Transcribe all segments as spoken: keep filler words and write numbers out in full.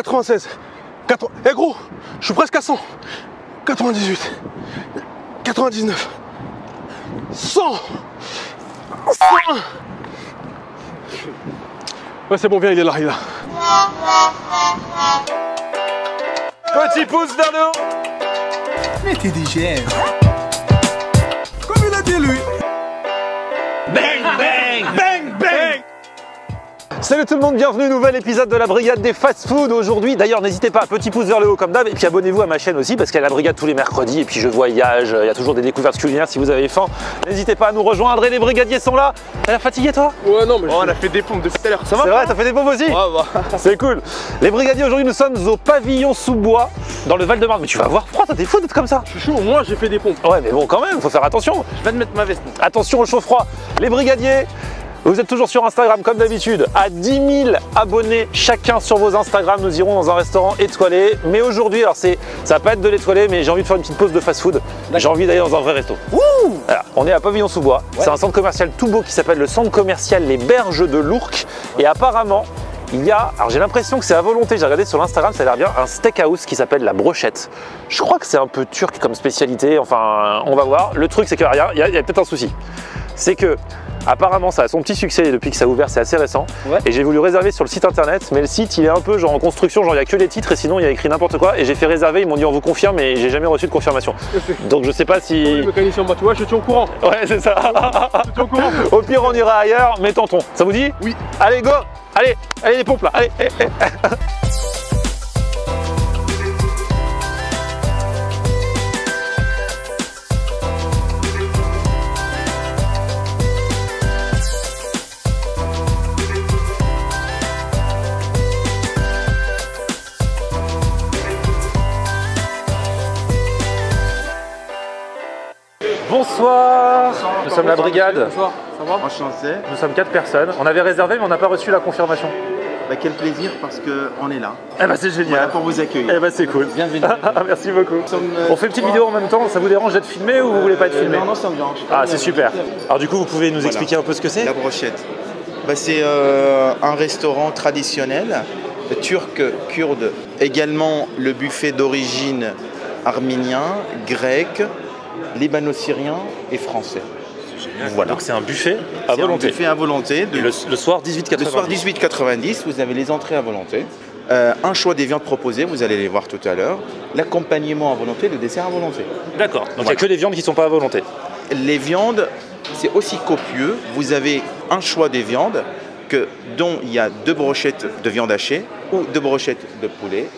quatre-vingt-seize. Eh hey gros, je suis presque à cent. quatre-vingt-dix-huit. quatre-vingt-dix-neuf. cent. cent un. Ouais, c'est bon, viens, il est là, il est là. Petit pouce vers le haut. Mais t'es digère. Comme il a dit lui. Bang, bang, bang, bang. Salut tout le monde, bienvenue, nouvel épisode de la Brigade des Fast Food aujourd'hui. D'ailleurs, n'hésitez pas, petit pouce vers le haut comme d'hab, et puis abonnez-vous à ma chaîne aussi, parce qu'il y a la Brigade tous les mercredis, et puis je voyage, il y a toujours des découvertes culinaires si vous avez faim. N'hésitez pas à nous rejoindre, et les brigadiers sont là. T'as la fatigué toi? Ouais, non, mais oh, je... on a fait des pompes depuis tout à l'heure, ça va? C'est vrai, t'as fait des pompes aussi? Ouais, bah. C'est cool. Les brigadiers, aujourd'hui, nous sommes au Pavillons-sous-Bois, dans le Val de Marne. Mais tu vas avoir froid, t'as des fous d'être comme ça? Je suis chaud, au moins j'ai fait des pompes. Ouais, mais bon, quand même, faut faire attention. Je vais te mettre ma veste. Attention au chaud-froid. Les brigadiers. Vous êtes toujours sur Instagram comme d'habitude, à dix mille abonnés chacun sur vos Instagram, nous irons dans un restaurant étoilé. Mais aujourd'hui, alors c'est, ça va pas être de l'étoilé, mais j'ai envie de faire une petite pause de fast-food. J'ai envie d'aller dans un vrai resto. Ouh, voilà, on est à Pavillons-sous-Bois, ouais. C'est un centre commercial tout beau qui s'appelle le centre commercial Les Berges de l'Ourcq. Et apparemment, il y a, alors j'ai l'impression que c'est à volonté, j'ai regardé sur l'Instagram, ça a l'air bien, un steakhouse qui s'appelle La Brochette. Je crois que c'est un peu turc comme spécialité, enfin on va voir. Le truc c'est qu'il y a, y a, y a peut-être un souci. C'est que apparemment ça a son petit succès et depuis que ça a ouvert c'est assez récent, ouais. Et j'ai voulu réserver sur le site internet, mais le site il est un peu genre en construction, genre il n'y a que les titres et sinon il y a écrit n'importe quoi, et j'ai fait réserver, ils m'ont dit on vous confirme et j'ai jamais reçu de confirmation. Donc je sais pas si... Oui, me qualifier en moi, tu vois, je suis au courant. Ouais c'est ça. Je suis au courant. Au pire on ira ailleurs, mais tentons. Ça vous dit? Oui. Allez go. Allez, allez les pompes là, allez, allez, allez. Bonsoir. Nous sommes la brigade. Bonsoir. Ça va? Enchanté. Nous sommes quatre personnes. On avait réservé mais on n'a pas reçu la confirmation. Bah quel plaisir parce qu'on est là. Eh bah c'est génial. On est là pour vous accueillir. Eh bah c'est cool. Bienvenue. Merci beaucoup. On fait une petite vidéo en même temps. Ça vous dérange d'être filmé ou vous voulez pas être filmé? Non, non, ça me dérange. Ah c'est super. Alors du coup vous pouvez nous expliquer un peu ce que c'est? La Brochette. Bah c'est euh, un restaurant traditionnel turc kurde. Également le buffet d'origine arménien, grec, libano-syrien et français. Voilà. Donc c'est un buffet à volonté. Un buffet à volonté. De... Le, le soir dix-huit quatre-vingt-dix. Le soir dix-huit quatre-vingt-dix, vous avez les entrées à volonté, euh, un choix des viandes proposées, vous allez les voir tout à l'heure, l'accompagnement à volonté, le dessert à volonté. D'accord. Donc il n'y a que les viandes qui ne sont pas à volonté. Les viandes, c'est aussi copieux. Vous avez un choix des viandes que, dont il y a deux brochettes de viande hachée ou deux brochettes de poulet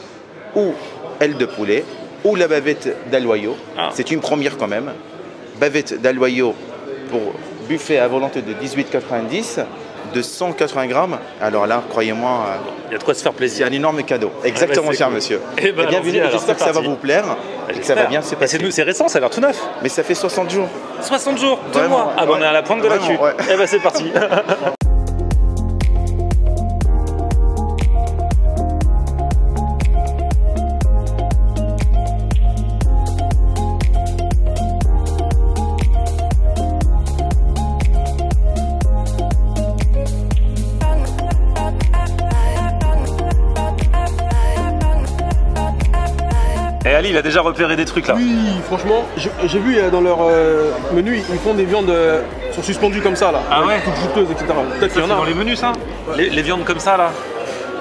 ou ailes de poulet. Ou la bavette d'aloyau, ah. C'est une première quand même. Bavette d'aloyau pour buffet à volonté de dix-huit quatre-vingt-dix, de cent quatre-vingts grammes. Alors là, croyez-moi, il y a de quoi se faire plaisir. C'est un énorme cadeau. Exactement, ah bah cher cool. Monsieur. Eh ben, bienvenue, j'espère que ça va vous plaire. Bah, et que ça va bien se passer. C'est récent, ça a l'air tout neuf. Mais ça fait soixante jours. soixante jours, deux mois. Ouais. Ah bah, ouais. On est à la pointe de vraiment, la cul. Ouais. Eh ben c'est parti. Et Ali, il a déjà repéré des trucs là. Oui, franchement, j'ai vu dans leur euh, menu, ils font des viandes euh, sont suspendues comme ça là. Ah ouais. Toutes juteuses, et cetera. Peut-être qu'il y en a. Dans les menus ça, ouais. les, les viandes comme ça là.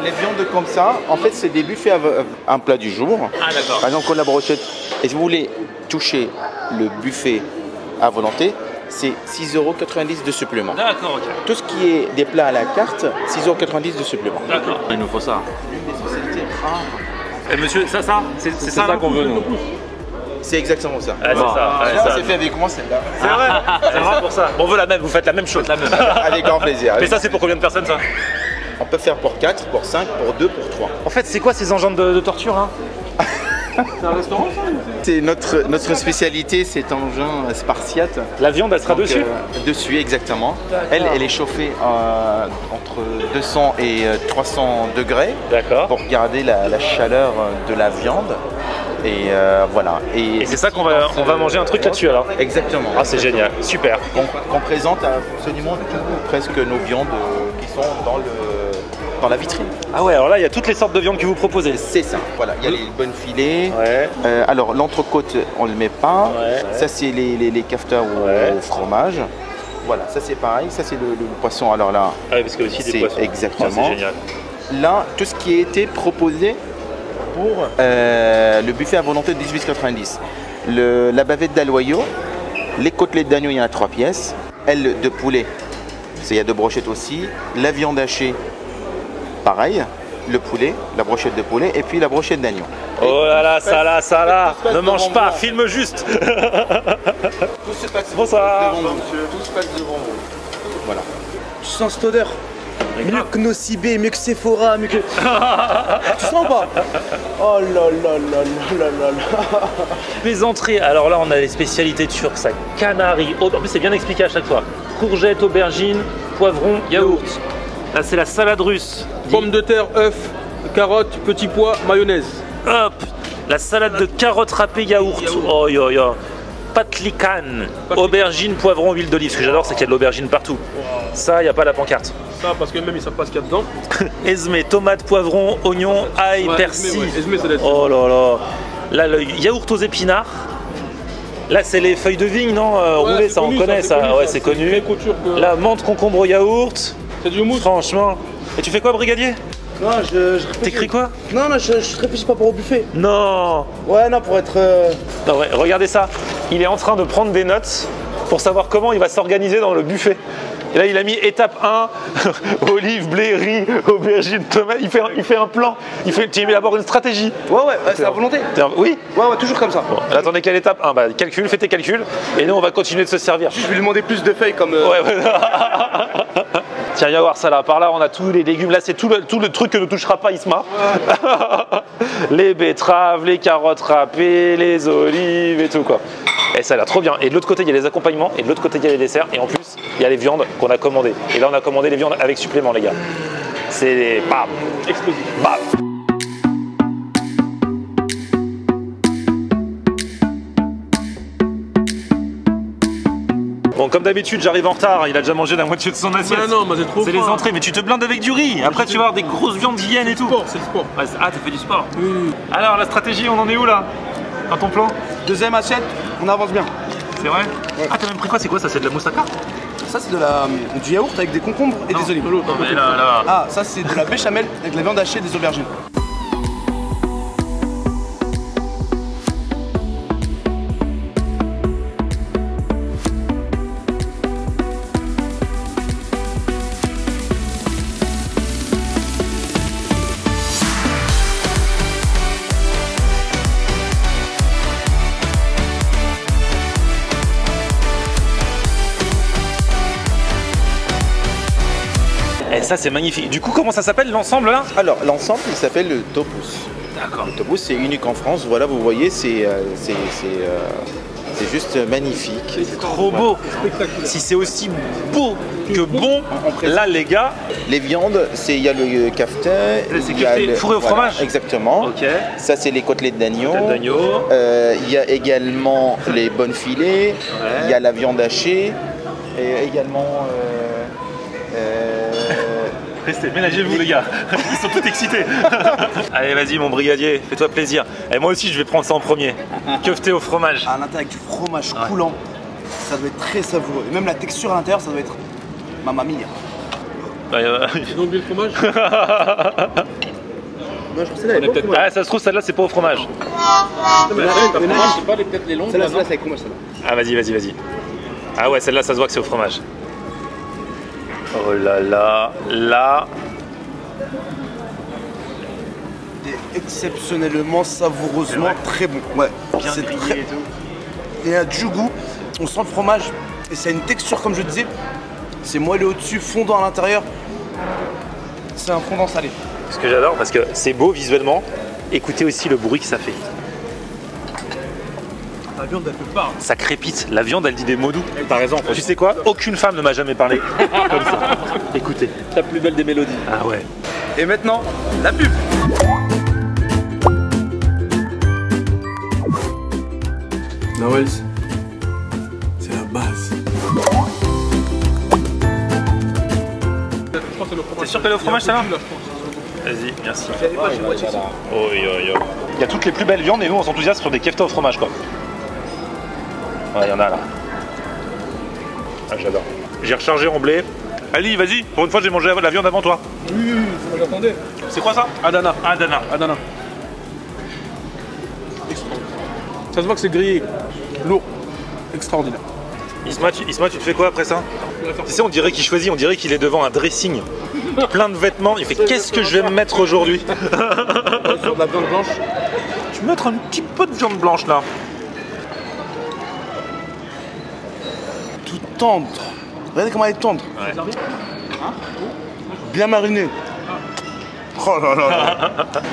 Les viandes comme ça, en fait c'est des buffets à un plat du jour. Ah d'accord. Par exemple, on a la brochette. Et si vous voulez toucher le buffet à volonté, c'est six euros quatre-vingt-dix de supplément. D'accord, ok. Tout ce qui est des plats à la carte, six euros quatre-vingt-dix de supplément. D'accord. Il nous faut ça. Une des spécialités rares. Et monsieur, ça, ça, c'est ça, ça qu'on veut nous. C'est exactement ça. Ah, bon. C'est ça, c'est fait avec moi celle-là. C'est vrai, c'est vrai pour ça. On veut la même, vous faites la même chose. La même. Avec grand plaisir. Mais ça, c'est pour combien de personnes ça? On peut faire pour quatre, pour cinq, pour deux, pour trois. En fait, c'est quoi ces engins de, de torture hein? C'est un restaurant ça? C'est notre, notre spécialité, cet engin spartiate. La viande, elle sera donc, dessus euh, dessus, exactement. Elle, elle est chauffée euh, entre deux cents et trois cents degrés pour garder la, la chaleur de la viande. Et euh, voilà. Et, et c'est ça qu'on va, on va manger un truc là-dessus alors? Exactement. Ah c'est génial, super. On, on présente absolument tout, presque nos viandes euh, qui sont dans le... par la vitrine. Ah ouais, alors là il y a toutes les sortes de viandes que vous proposez. C'est ça, voilà, il y a les bonnes filets. Ouais. Euh, alors l'entrecôte on le met pas, ouais. Ça c'est les, les, les kefta au, ouais. au fromage. Voilà, ça c'est pareil, ça c'est le, le poisson, alors là, ah, parce qu'il y a aussi des poissons. Exactement. Oh, génial. Là, tout ce qui a été proposé pour euh, le buffet à volonté de dix-huit quatre-vingt-dix. La bavette d'aloyau, les côtelettes d'agneau, il y en a trois pièces, ailes de poulet, il y a deux brochettes aussi, la viande hachée, pareil, le poulet, la brochette de poulet et puis la brochette d'agneau. Oh là là, ça là, ça là, ne mange pas, filme juste. Tout se passe Bonsoir. devant vous, tout se passe devant vous. Voilà. Tu sens cette odeur? Mieux que Nocibé, mieux que Sephora, mieux que... Tu sens pas? Oh là là là là là là. Les entrées, alors là on a les spécialités turques, ça canaries, en plus c'est bien expliqué à chaque fois. Courgettes, aubergines, poivrons, yaourt. Là c'est la salade russe. Pommes de terre, œufs, carottes, petits pois, mayonnaise. Hop, la salade de carottes râpées, yaourt. Oh yo yo. Patlican, aubergine, poivron, huile d'olive. Ce que j'adore, c'est qu'il y a de l'aubergine partout. Wow. Ça, il n'y a pas la pancarte. Ça, parce que même ils savent pas ce qu'il y a dedans. Esme, tomate, poivron, oignon, ail, ouais, persil. Ouais. Esme, ça doit être... Oh là là. Là, le yaourt aux épinards. Là, c'est les feuilles de vigne, non euh, ouais, roulées, ça, connu, on connaît ça. Connu, ouais, c'est connu. Que... La menthe, concombre au yaourt. C'est du mousse. Franchement. Et tu fais quoi, brigadier? Non, je, je T'écris quoi? Non, non, je, je réfléchis pas pour au buffet. Non. Ouais, non, pour être... Euh... Non, ouais, regardez ça. Il est en train de prendre des notes pour savoir comment il va s'organiser dans le buffet. Et là, il a mis étape un, olive, blé, riz, aubergine, tomate. Il fait, il fait un plan. Il fait, tu élabores une stratégie. Ouais, ouais, ouais c'est à volonté. Oui. Ouais, ouais, toujours comme ça. Bon, là, attendez, quelle étape un? Bah, calcul, fais tes calculs. Et nous, on va continuer de se servir. Je vais lui demander plus de feuilles comme... Euh... Ouais, ouais. Tiens, viens voir ça là, par là on a tous les légumes, là c'est tout le, tout le truc que ne touchera pas Isma. Ouais. Les betteraves, les carottes râpées, les olives et tout quoi. Et ça a l'air trop bien. Et de l'autre côté il y a les accompagnements, et de l'autre côté il y a les desserts, et en plus il y a les viandes qu'on a commandées. Et là on a commandé les viandes avec supplément les gars. C'est des... Bam. Explosif. Bam. Bon, comme d'habitude, j'arrive en retard, il a déjà mangé la moitié de son assiette. Non, non, c'est les entrées, mais tu te blindes avec du riz. Après, tu vas avoir des grosses viandes qui viennent et tout. C'est le sport. Ah, t'as fait du sport. Oui. Alors, la stratégie, on en est où là? Dans ton plan? Deuxième assiette, on avance bien. C'est vrai? Ouais. Ah, t'as même pris quoi? C'est quoi ça? C'est de la moussaka? Ça, c'est de la du yaourt avec des concombres et non, des olives. Non, mais là, là. Ah, ça, c'est de la béchamel avec de la viande hachée et des aubergines. Ça c'est magnifique. Du coup, comment ça s'appelle l'ensemble là? Alors l'ensemble, il s'appelle le topus. D'accord. Le topus, c'est unique en France. Voilà, vous voyez, c'est euh, c'est euh, juste magnifique. C'est trop beau. Si c'est aussi beau que bon, là les gars. Les viandes, c'est il y a le kefta, il y a le fourré au fromage. Voilà, exactement. Ok. Ça c'est les côtelettes d'agneau. Il euh, y a également les bonnes filets. Il ouais. y a la viande hachée et également. Euh, euh, Restez, ménagez-vous les gars, ils sont tout excités. Allez vas-y mon brigadier, fais-toi plaisir. Et moi aussi je vais prendre ça en premier. Kefté au fromage. À l'intérieur avec du fromage ouais. coulant, ça doit être très savoureux. Et même la texture à l'intérieur, ça doit être mamma mia. J'ai oublié le fromage. Moi, je là, bon, ah ça se trouve celle-là c'est pas au fromage. Non, mais là, là, fromage c'est pas peut-être les longues. Celle-là c'est avec fromage celle-là. Ah vas-y vas-y vas-y. Ah ouais celle-là ça se voit que c'est au fromage. Oh là là, là. Exceptionnellement, savoureusement, ouais. très bon. Ouais, c'est très... et tout. Il y a du goût, on sent le fromage et ça a une texture comme je disais. C'est moelleux au-dessus, fondant à l'intérieur. C'est un fondant salé. Ce que j'adore parce que c'est beau visuellement. Écoutez aussi le bruit que ça fait. La viande elle peut pas. Ça crépite, la viande elle dit des mots doux. T'as raison. Quoi. Tu sais quoi? Aucune femme ne m'a jamais parlé comme ça. Écoutez. La plus belle des mélodies. Ah ouais. Et maintenant, la pub. Nawels, c'est la base. T'es sûr que le fromage ça va? Vas-y, merci. Il y a toutes les plus belles viandes et nous on s'enthousiasme sur des kefta au fromage quoi. Ouais, il y en a là. Ah, j'adore. J'ai rechargé en blé. Ali, vas-y, pour une fois j'ai mangé la viande avant toi. Oui, oui, oui, c'est moi j'attendais. C'est quoi ça? Adana. Adana. Adana. Ça se voit que c'est grillé, lourd, extraordinaire. Isma tu, Isma, tu te fais quoi après ça? Tu sais, on dirait qu'il choisit, on dirait qu'il est devant un dressing plein de vêtements. Il fait qu'est-ce que je vais me mettre aujourd'hui? Sur de la viande blanche. Tu peux mettre un petit peu de viande blanche là. Tout tendre. Regardez comment elle est tendre. Ouais. Bien marinée. Oh là là là. Et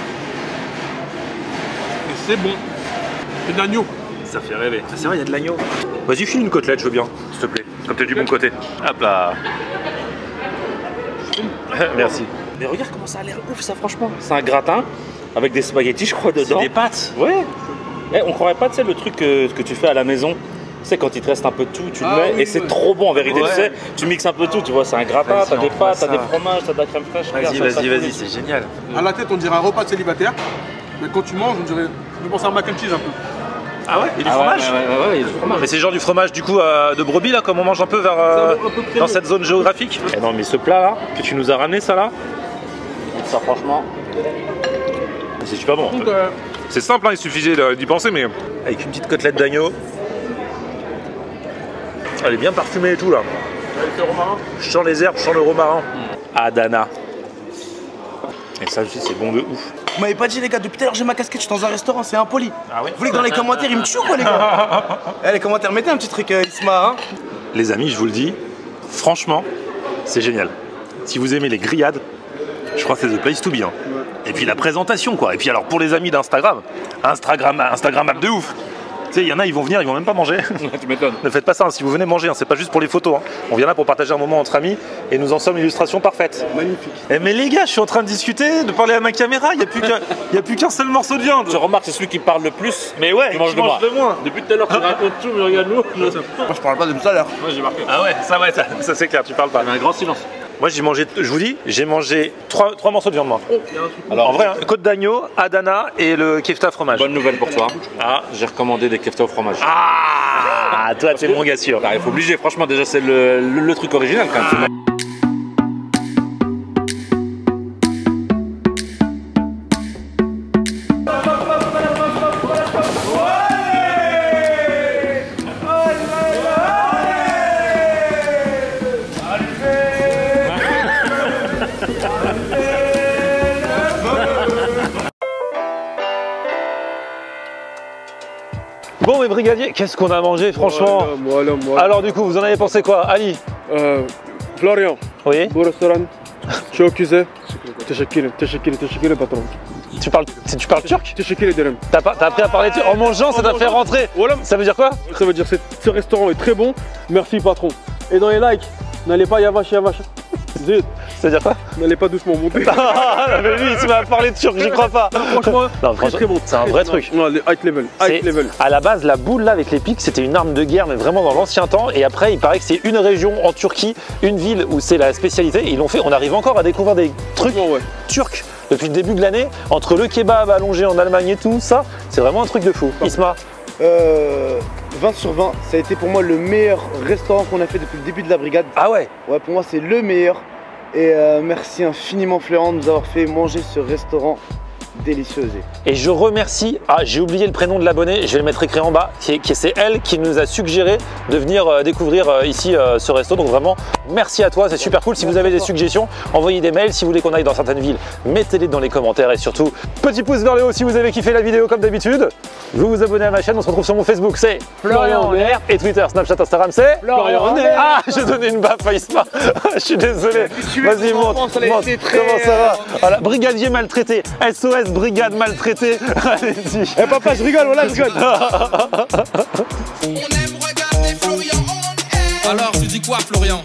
c'est bon. Et de l'agneau. Ça fait rêver. C'est vrai, il y a de l'agneau. Vas-y, file une côtelette, je veux bien, s'il te plaît. Comme t'es du bon côté. Hop là. Merci. Mais regarde comment ça a l'air ouf, ça, franchement. C'est un gratin avec des spaghettis, je crois, dedans. Des pâtes. Ouais. Eh, on croirait pas, tu sais, le truc que, que tu fais à la maison. Tu sais, quand il te reste un peu de tout, tu ah, le mets oui, et c'est oui. Trop bon en vérité. Ouais. Tu sais, tu mixes un peu tout, tu vois, c'est un gratin, t'as des pâtes, t'as des fromages, t'as de la crème fraîche. Vas-y, vas-y, vas-y, c'est génial. À la tête, on dirait un repas de célibataire, mais quand tu manges, on dirait. Je vais penser à un mac and cheese un peu. Ah ouais, et du ah fromage. Ouais, ouais, ouais, ouais, ouais, du fromage. Mais c'est genre du fromage du coup euh, de brebis là, comme on mange un peu vers euh, un peu dans cette zone géographique. Et non, mais ce plat là, que tu nous as ramené, ça là, ça franchement, c'est super bon. Euh... C'est simple, hein, il suffisait d'y penser, mais avec une petite côtelette d'agneau. Elle est bien parfumée et tout là. Avec le romarin. Je sens les herbes, je sens le romarin. Adana. Et ça aussi c'est bon de ouf. Vous m'avez pas dit les gars, depuis tout à l'heure j'ai ma casquette, je suis dans un restaurant, c'est impoli. Ah oui. Vous voulez que dans les commentaires ils me tuent quoi les gars? Eh, les commentaires, mettez un petit truc euh, Isma hein. Les amis, je vous le dis, franchement, c'est génial. Si vous aimez les grillades, je crois que c'est the place to be hein. Et puis la présentation quoi. Et puis alors pour les amis d'Instagram, Instagram, Instagram app de ouf. Tu sais, il y en a, ils vont venir, ils vont même pas manger. Tu m'étonnes. Ne faites pas ça, hein, si vous venez manger, hein, c'est pas juste pour les photos. Hein. On vient là pour partager un moment entre amis et nous en sommes l'illustration parfaite. Magnifique. Eh mais les gars, je suis en train de discuter, de parler à ma caméra, il n'y a plus qu'un seul morceau de viande. Je remarque, c'est celui qui parle le plus, mais ouais, qui mange de moins. moins. Depuis tout à l'heure, tu racontes tout, mais regarde-nous. Moi, je parle pas de tout à l'heure. Moi, j'ai marqué. Ah ouais, ça, ouais, ça, ça c'est clair, tu parles pas. Il y a un grand silence. Moi j'ai mangé, je vous dis, j'ai mangé trois, trois morceaux de viande moi. Oh, alors en vrai, hein, côte d'agneau, Adana et le kefta fromage. Bonne nouvelle pour toi. Ah, j'ai recommandé des kefta au fromage. Ah, toi t'es mon gars sûr. Il faut obliger, franchement déjà c'est le, le, le truc original quand même. Ah. Bon mais brigadier, qu'est-ce qu'on a mangé franchement? Voilà, voilà, voilà. Alors du coup, vous en avez pensé quoi, Ali? euh, Florian, oui. Bon restaurant, je suis accusé. Teşekkür, teşekkür, teşekkür patron. Tu parles, tu parles turc? Teşekkür ederim. T'as appris à parler turc? En mangeant, ça t'a fait rentrer. Voilà. Ça veut dire quoi? Ça veut dire que ce restaurant est très bon, merci patron. Et dans les likes, n'allez pas yavaş yavaş. Zut. Ça veut dire quoi? N'allez pas doucement monter. Ah mais lui, tu m'as parlé de turc, j'y crois pas. Franchement, non, franchement très bon. C'est un vrai truc. Non, les high level, high level. À la base, la boule là avec les pics, c'était une arme de guerre, mais vraiment dans l'ancien temps. Et après, il paraît que c'est une région en Turquie, une ville où c'est la spécialité. Ils l'ont fait. On arrive encore à découvrir des trucs oh, ouais. turcs depuis le début de l'année. Entre le kebab allongé en Allemagne et tout ça, c'est vraiment un truc de fou. Isma. Euh, vingt sur vingt, ça a été pour moi le meilleur restaurant qu'on a fait depuis le début de la brigade. Ah ouais? Ouais, pour moi c'est le meilleur. Et euh, merci infiniment Florian de nous avoir fait manger ce restaurant délicieux. Et je remercie, ah j'ai oublié le prénom de l'abonné, je vais le mettre écrit en bas, qui, qui c'est elle qui nous a suggéré de venir euh, découvrir euh, ici euh, ce resto. Donc vraiment merci à toi, c'est super cool. Si vous avez des suggestions, envoyez des mails. Si vous voulez qu'on aille dans certaines villes, mettez-les dans les commentaires. Et surtout, petit pouce vers le haut si vous avez kiffé la vidéo comme d'habitude. Vous vous abonnez à ma chaîne, on se retrouve sur mon Facebook, c'est Florian OnAir. Et Twitter, Snapchat, Instagram, c'est Florian OnAir. Ah, j'ai donné une baffe à Isma. Je suis désolé. Vas-y, monte, monte. Comment ça va? Voilà, brigadier maltraité, S O S brigade maltraitée. Allez-y. Eh hey papa, je rigole, voilà, je rigole. On aime regarder Florian. Alors, tu dis quoi, Florian?